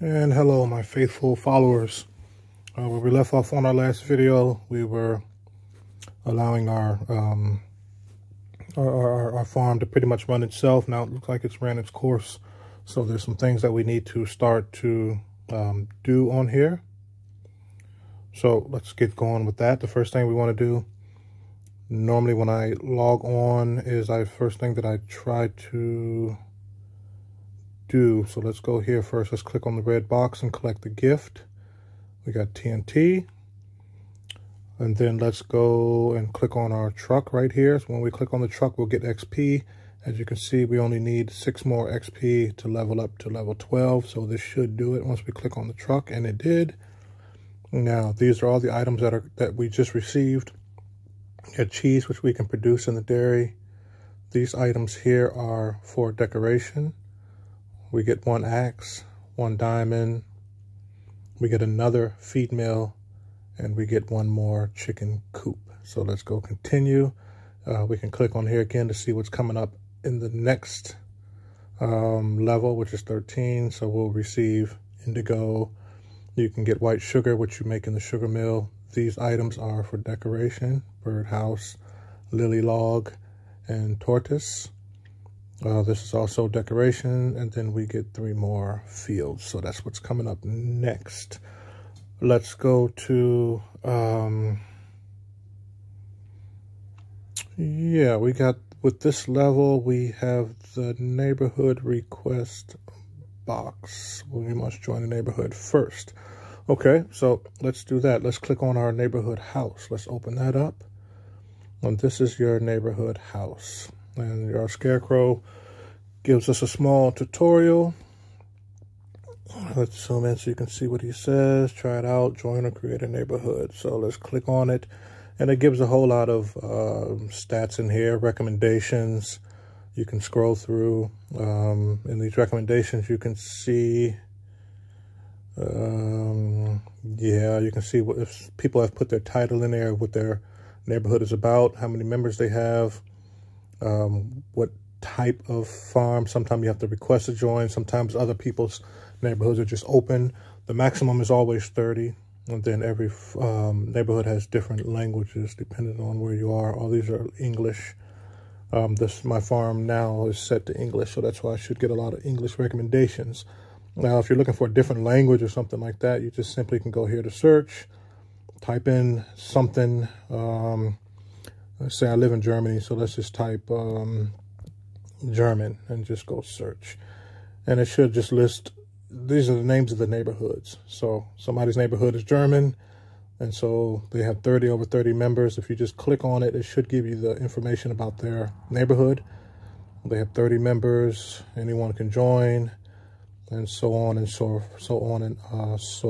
And hello, my faithful followers. Where we left off on our last video, we were allowing our farm to pretty much run itself. Now it looks like it's ran its course. So there's some things that we need to start to do on here. So let's get going with that. The first thing we want to do, normally when I log on, is I first thing that I try to do. So let's go here first. Let's click on the red box and collect the gift. We got TNT, and then let's go and click on our truck right here. So when we click on the truck, we'll get XP. As you can see, we only need 6 more XP to level up to level 12, so this should do it once we click on the truck, and it did. Now these are all the items that we just received. We have cheese, which we can produce in the dairy. These items here are for decoration. We get 1 axe, 1 diamond, we get another feed mill, and we get 1 more chicken coop. So let's go continue. We can click on here again to see what's coming up in the next level, which is 13. So we'll receive indigo. You can get white sugar, which you make in the sugar mill. These items are for decoration: birdhouse, lily log, and tortoise. This is also decoration, and then we get 3 more fields. So that's what's coming up next. Let's go to, yeah, we got, with this level, we have the neighborhood request box. We must join the neighborhood first. Okay, so let's do that. Let's click on our neighborhood house. Let's open that up. And this is your neighborhood house. And our scarecrow gives us a small tutorial. Let's zoom in so you can see what he says. Try it out, join or create a neighborhood. So let's click on it. And it gives a whole lot of stats in here, recommendations. You can scroll through. In these recommendations, you can see, yeah, you can see what if people have put their title in there, what their neighborhood is about, how many members they have. What type of farm. Sometimes you have to request to join. Sometimes other people's neighborhoods are just open. The maximum is always 30. And then every neighborhood has different languages depending on where you are. All these are English. This, my farm now is set to English, so that's why I should get a lot of English recommendations. Now, if you're looking for a different language or something like that, you just simply can go here to search, type in something, let's say I live in Germany, so let's just type German and just go search. And it should just list, these are the names of the neighborhoods. So somebody's neighborhood is German, and so they have 30, over 30 members. If you just click on it, it should give you the information about their neighborhood. They have 30 members, anyone can join, and so on and so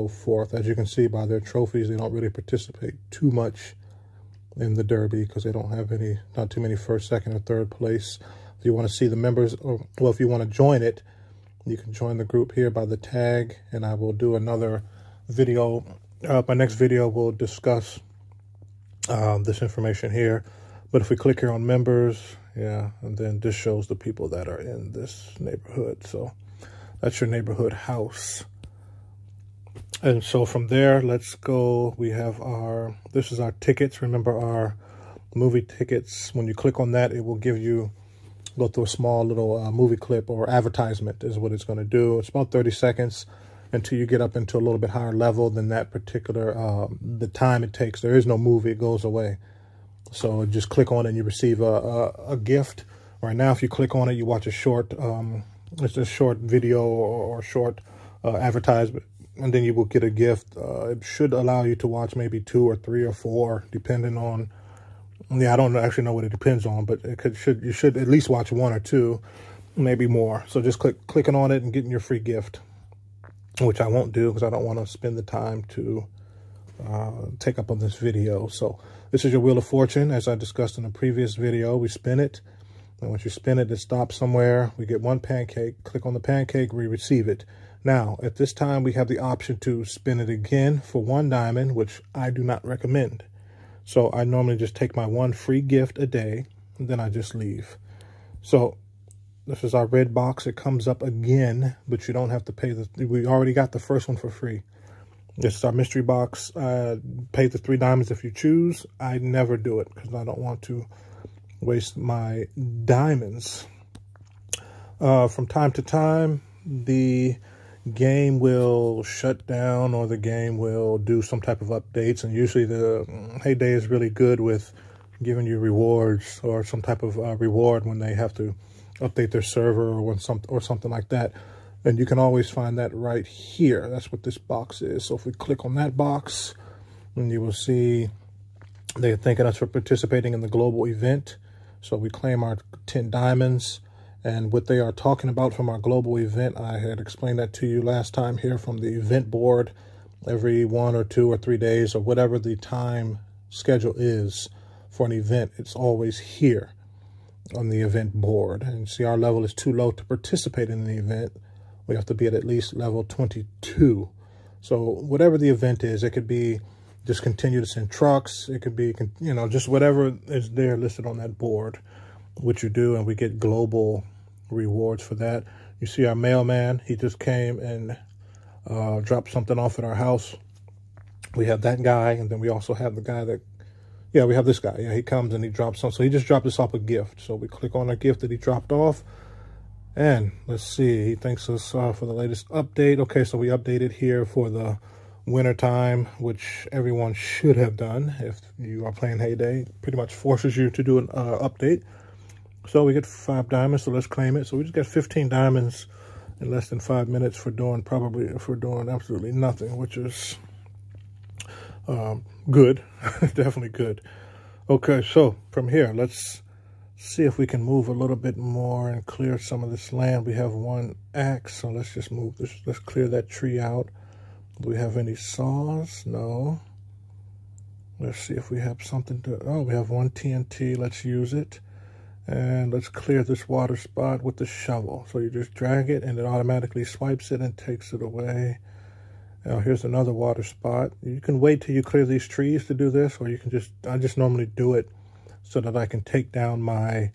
forth. As you can see by their trophies, they don't really participate too much in the Derby because they don't have any, not too many first, second, or third place. If you want to see the members, or, well, if you want to join it, you can join the group here by the tag, and I will do another video. My next video will discuss this information here. But if we click here on members, yeah, and then this shows the people that are in this neighborhood. So that's your neighborhood house. And so from there, let's go, we have our, this is our tickets. Remember our movie tickets. When you click on that, it will give you, go through a small little movie clip or advertisement is what it's going to do. It's about 30 seconds until you get up into a little bit higher level than that particular, the time it takes. There is no movie, it goes away. So just click on it and you receive a gift. Right now, if you click on it, you watch a short, it's a short video or short advertisement. And then you will get a gift. It should allow you to watch maybe 2 or 3 or 4, depending on, yeah, I don't actually know what it depends on, but it could, should, you should at least watch 1 or 2, maybe more. So just clicking on it and getting your free gift, which I won't do because I don't want to spend the time to take up on this video. So this is your Wheel of Fortune. As I discussed in a previous video, we spin it. And once you spin it, it stops somewhere. We get 1 pancake, click on the pancake, we receive it. Now, at this time, we have the option to spin it again for 1 diamond, which I do not recommend. So I normally just take my 1 free gift a day, and then I just leave. So This is our red box. It comes up again, but you don't have to pay the... We already got the first one for free. This is our mystery box. Pay the $3 if you choose. I never do it because I don't want to waste my diamonds. From time to time, the game will shut down or the game will do some type of updates. And usually the Hay Day is really good with giving you rewards or some type of reward when they have to update their server or when something like that. And you can always find that right here. That's what this box is. So if we click on that box, and you will see they're thanking us for participating in the global event. So we claim our 10 diamonds. And what they are talking about from our global event, I had explained that to you last time here from the event board. Every 1 or 2 or 3 days or whatever the time schedule is for an event, it's always here on the event board. And see, our level is too low to participate in the event. We have to be at least level 22. So whatever the event is, it could be just continue to send trucks. It could be, you know, just whatever is there listed on that board, which you do, and we get global rewards for that. You see our mailman, he just came and dropped something off at our house. We have that guy, and then we also have the guy that, yeah, we have this guy. Yeah, he comes and he drops something. So he just dropped us off a gift. So we click on our gift that he dropped off. And let's see, he thanks us for the latest update. Okay, so we updated here for the winter time, which everyone should have done if you are playing Hay Day. Pretty much forces you to do an update. So we get 5 diamonds, so let's claim it. So we just got 15 diamonds in less than 5 minutes for doing absolutely nothing, which is good, definitely good. Okay, so from here, let's see if we can move a little bit more and clear some of this land. We have 1 axe, so let's just move this. Let's clear that tree out. Do we have any saws? No. Let's see if we have something to... Oh, we have 1 TNT. Let's use it. And let's clear this water spot with the shovel. So you just drag it, and it automatically swipes it and takes it away. Now, here's another water spot. You can wait till you clear these trees to do this, or you can just... I just normally do it so that I can take down my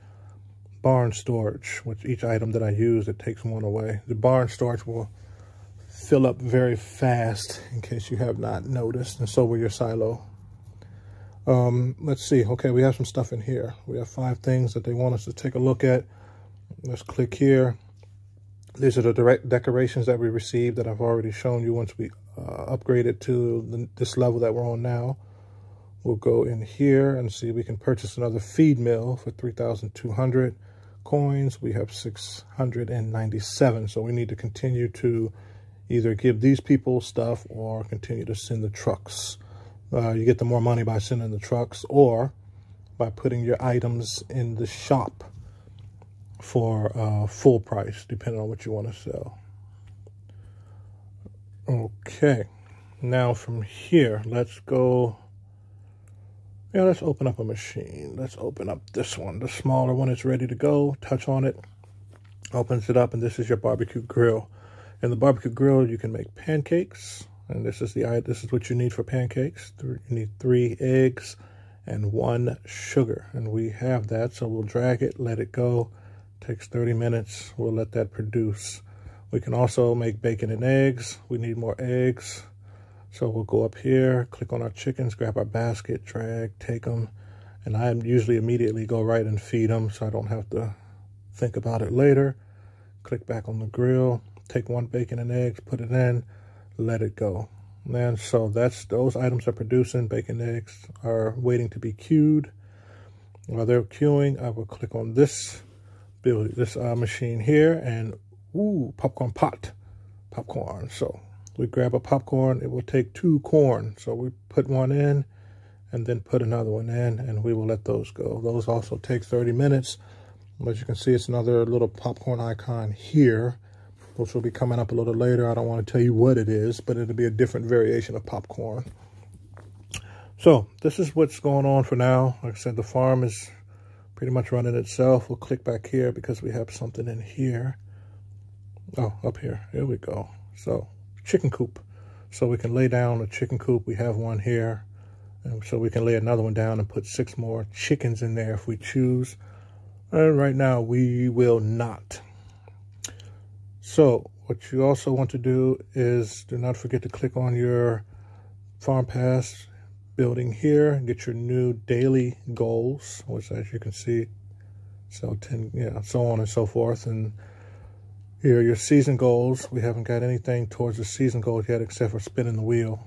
barn storage, which each item that I use, it takes 1 away. The barn storage will fill up very fast, in case you have not noticed, and so will your silo. Let's see. Okay, we have some stuff in here. We have 5 things that they want us to take a look at. Let's click here. These are the direct decorations that we received that I've already shown you once we upgraded to this level that we're on now. We'll go in here and see we can purchase another feed mill for 3,200 coins. We have 697, so we need to continue to either give these people stuff or continue to send the trucks. You get the more money by sending the trucks or by putting your items in the shop for full price, depending on what you want to sell. Okay, now from here, let's go... Yeah, let's open up a machine. Let's open up this one. The smaller one is ready to go. Touch on it. Opens it up, and this is your barbecue grill. In the barbecue grill, you can make pancakes. And this is what you need for pancakes. You need 3 eggs and 1 sugar. And we have that, so we'll drag it, let it go. Takes 30 minutes. We'll let that produce. We can also make bacon and eggs. We need more eggs. So we'll go up here, click on our chickens, grab our basket, drag, take them. And I usually immediately go right and feed them so I don't have to think about it later. Click back on the grill, take 1 bacon and eggs, put it in, let it go. And so those items are producing. Bacon and eggs are waiting to be queued. While they're queuing, I will click on this machine here and, ooh, popcorn pot, popcorn. So we grab a popcorn, it will take 2 corn. So we put 1 in and then put another 1 in, and we will let those go. Those also take 30 minutes. As you can see, it's another little popcorn icon here, which will be coming up a little later. I don't want to tell you what it is, but it'll be a different variation of popcorn. So this is what's going on for now. Like I said, the farm is pretty much running itself. We'll click back here because we have something in here. Oh, up here. Here we go. So... chicken coop, so we can lay down a chicken coop. We have 1 here, and so we can lay another 1 down and put 6 more chickens in there if we choose. And right now we will not. So what you also want to do is do not forget to click on your Farm Pass building here and get your new daily goals, which as you can see, so 10, yeah, so on and so forth. And here are your season goals. We haven't got anything towards the season goals yet except for spinning the wheel.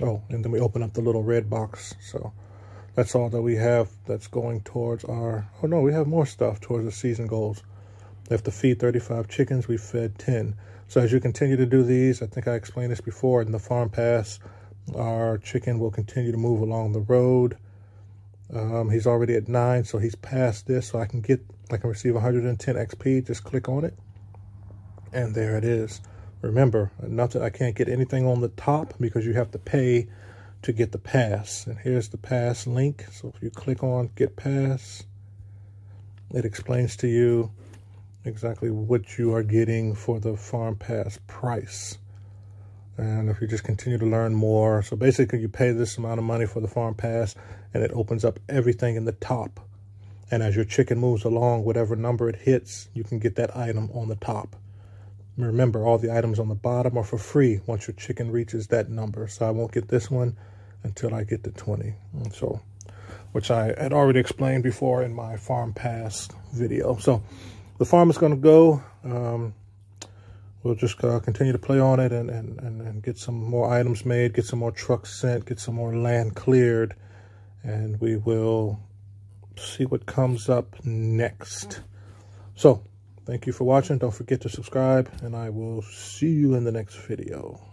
Oh, and then we open up the little red box. So that's all that we have that's going towards our, oh no, we have more stuff towards the season goals. We have to feed 35 chickens, we fed 10. So as you continue to do these, I think I explained this before, in the Farm Pass, our chicken will continue to move along the road. He's already at 9, so he's past this, so I can receive 110 XP, just click on it. And there it is. Remember, nothing, I can't get anything on the top because you have to pay to get the pass. And here's the pass link. So if you click on get pass, it explains to you exactly what you are getting for the Farm Pass price. And if you just continue to learn more, so basically you pay this amount of money for the Farm Pass and it opens up everything in the top. And as your chicken moves along, whatever number it hits, you can get that item on the top. Remember, all the items on the bottom are for free once your chicken reaches that number. So I won't get this one until I get to 20. And so, which I had already explained before in my Farm Pass video. So the farm is going to go. We'll just continue to play on it and get some more items made, get some more trucks sent, get some more land cleared, and we will see what comes up next. So, thank you for watching. Don't forget to subscribe, and I will see you in the next video.